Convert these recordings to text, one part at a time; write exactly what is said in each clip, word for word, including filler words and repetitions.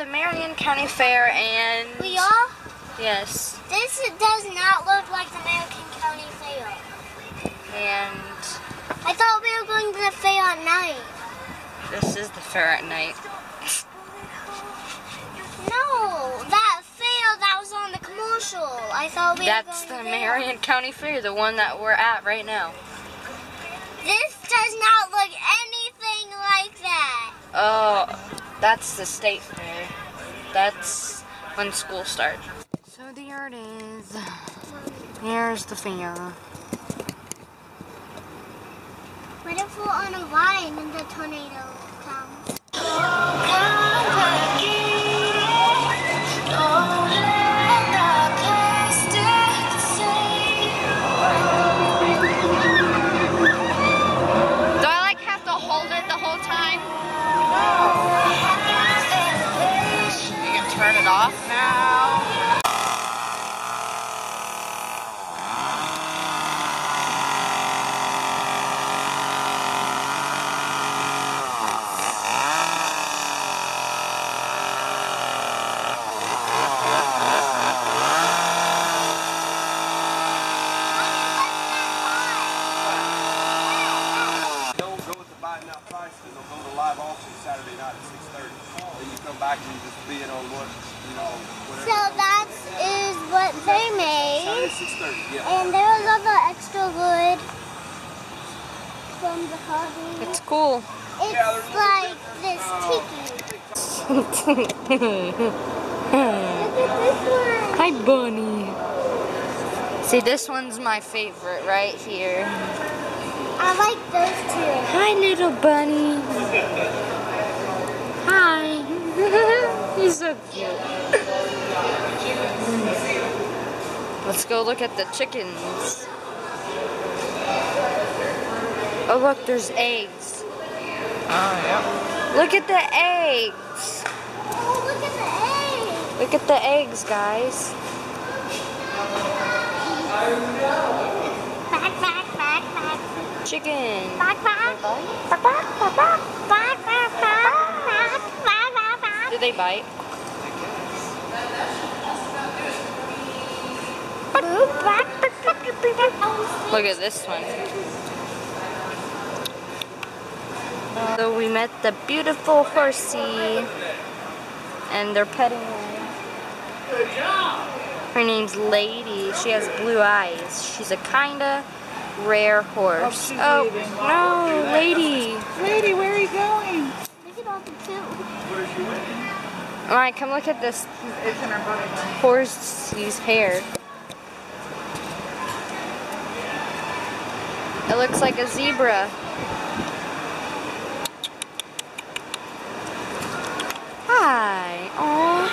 the Marion County Fair and... We are? Yes. This does not look like the Marion County Fair. And... I thought we were going to the fair at night. This is the fair at night. No, that fair that was on the commercial. I thought we That's were going to the Marion there. County Fair, the one that we're at right now. This does not look anything like that. Oh... That's the state fair. That's when school starts. So there it is. Here's the fair. What if we're on a ride and the tornado comes? Do I like have to hold it the whole time? No. Turn it off now. Don't go with the buy now price because they'll go to live auction Saturday night at six thirty. You come back and just be it on what, you know, whatever. So that is what they made. Yeah. And there was all the extra wood from the hobby. It's cool. It's yeah, like this tiki. Look at this one. Hi, Bunny. See, this one's my favorite right here. I like those two. Hi, little bunny. He's so cute. Let's go look at the chickens. Oh look, there's eggs. Oh yeah. Look at the eggs. Oh, look at the eggs. Look at the eggs, guys. Back, back, back, back. Chicken. Back, back. Back, back, back, back. Back, back, back. Did they bite? Look at this one. So we met the beautiful horsey and they're petting her. Her name's Lady. She has blue eyes. She's a kinda rare horse. Oh, no, Lady. Lady, where are you going? Look at all the poop. Alright, come look at this horse's hair. It looks like a zebra. Hi. Aww.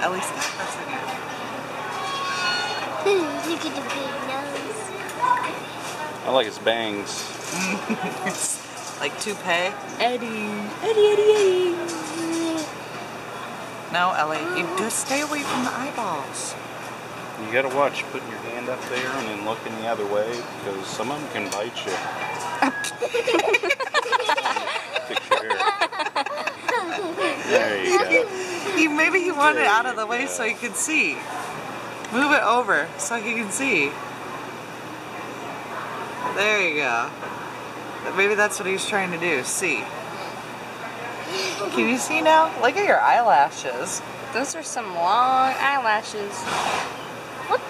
At least that's the name. Look at the big nose. I like his bangs. Like toupee. Eddie. Eddie, Eddie, Eddie. No, Ellie, you just stay away from the eyeballs. You gotta watch putting your hand up there and then looking the other way because some of them can bite you. There you go. He, maybe he wanted it out of the way go. So he could see. Move it over so he can see. There you go. Maybe that's what he's trying to do, see. Can you see now? Look at your eyelashes. Those are some long eyelashes. What?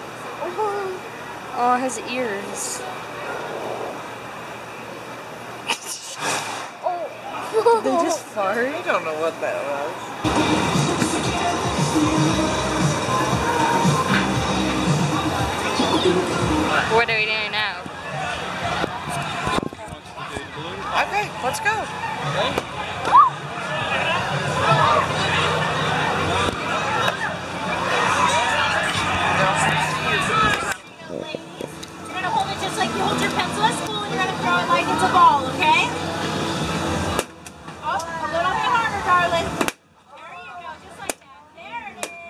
Oh, his ears. Oh. They just farted? I don't know what that was. What are we doing now? Okay, let's go. Okay. You're gonna hold it just like you hold your pencil at school and you're gonna throw it like it's a ball, okay? Oh, a little bit harder, darling. There you go, just like that. There it is.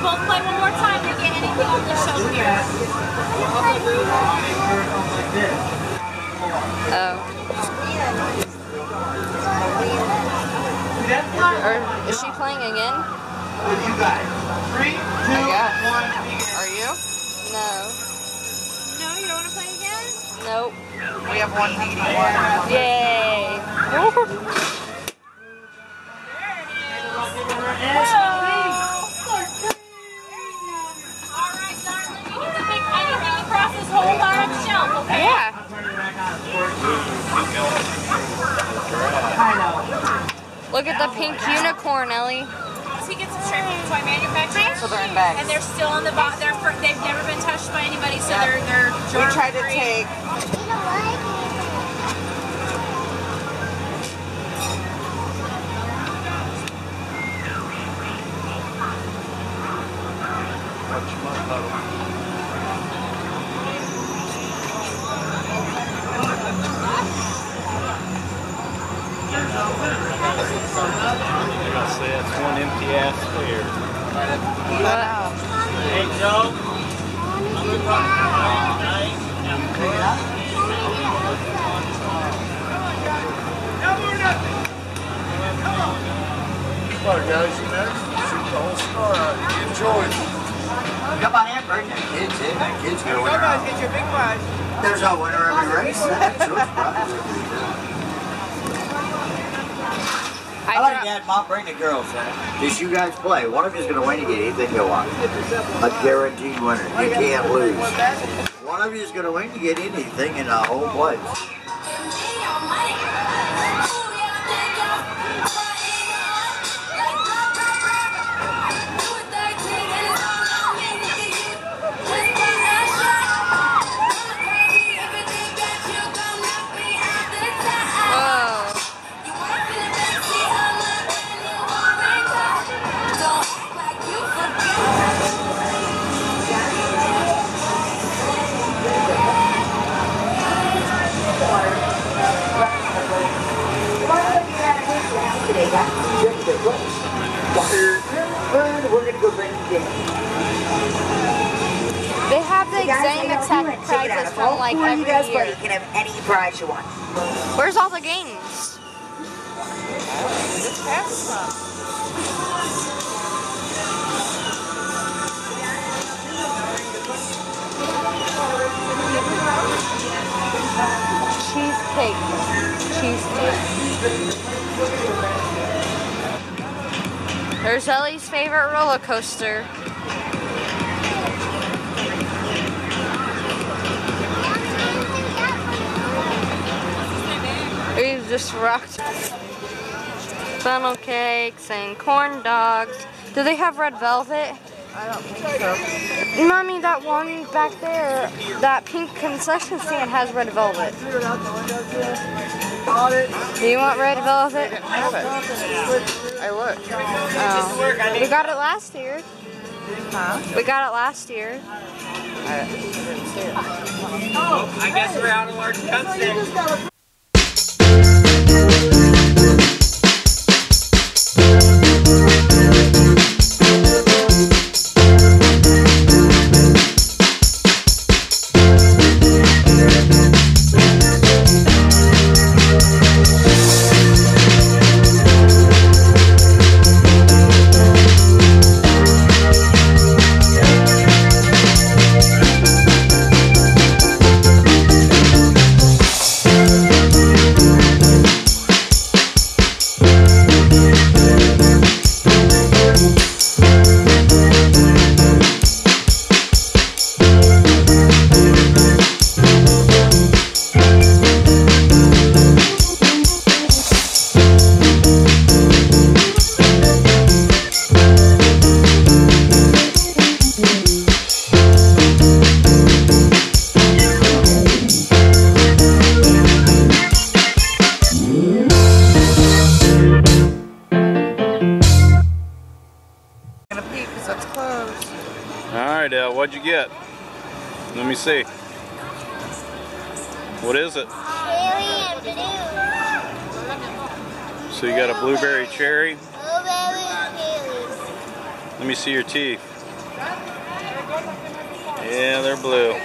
both play one more time to get anything on the show here. Oh. Or is she playing again? You guys. Three, two, one, begin. Are you? No. No, you don't want to play again? Nope. We have one meeting. Yay. There it is. Look at the pink unicorn, Ellie. So he gets some straight from the toy manufacturer. So they're in bags. And they're still in the box. They're for, they've never been touched by anybody, so yep. they're they're. We try to take. We don't like it. That's one empty ass fair. Wow. Hey Joe. No more nothing. Come on. Come on guys, you know, shoot the whole star out. Enjoy. Come on in, bring your kids in. That kid's gonna win. Guys, get your big prize. There's a winner every race. That's your prize. I, I like Dad, Mom, bring the girls in. Did you guys play? One of you's going to win to get anything you want. A guaranteed winner. You can't lose. One of you's going to win to get anything in the whole place. They have the same exact prizes from like every year. You can have any prize you want. Where's all the games? Cheesecake. Cheesecake. There's Ellie's favorite roller coaster. We've just rocked funnel cakes and corn dogs. Do they have red velvet? I don't think so. Mommy, that one back there, that pink concession stand has red velvet. Do you want red velvet? I didn't have it. I looked. Oh. We got it last year. Huh? We got it last year. I didn't see it. Oh, I guess we're out of large cups. What'd you get? Let me see. What is it? Cherry and blue. So you got a blueberry cherry? Blueberry cherry. Let me see your teeth. Yeah, they're blue. You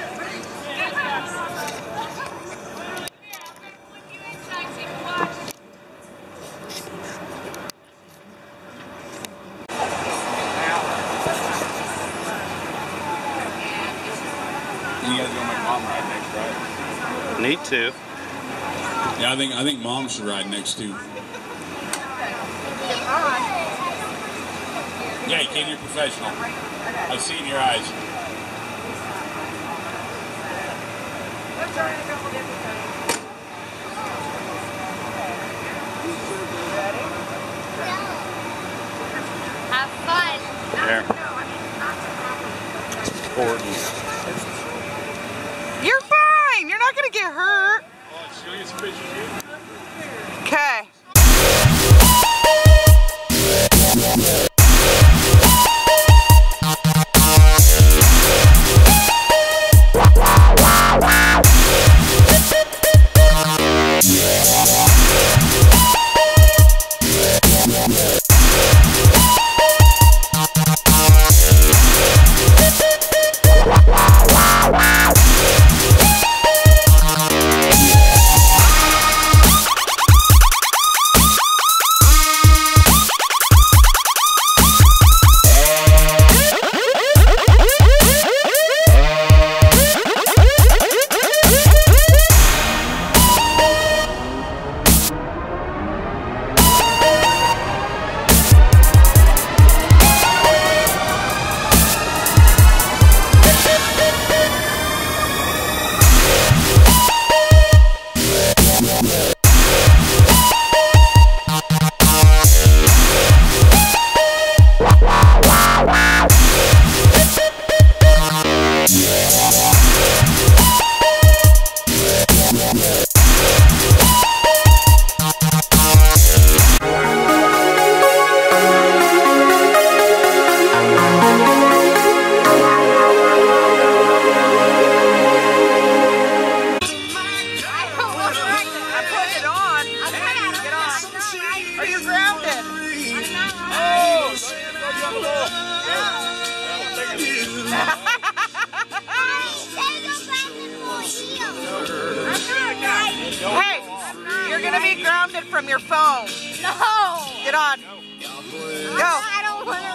guys gonna make mom ride next, right? Need to. Yeah, I think I think mom should ride next too. Yeah, you came here professional. I've seen your eyes. Have fun. There. It's important. You're fine. You're not gonna get hurt. Okay. From your phone. No. Get on. No. Go. I don't want to.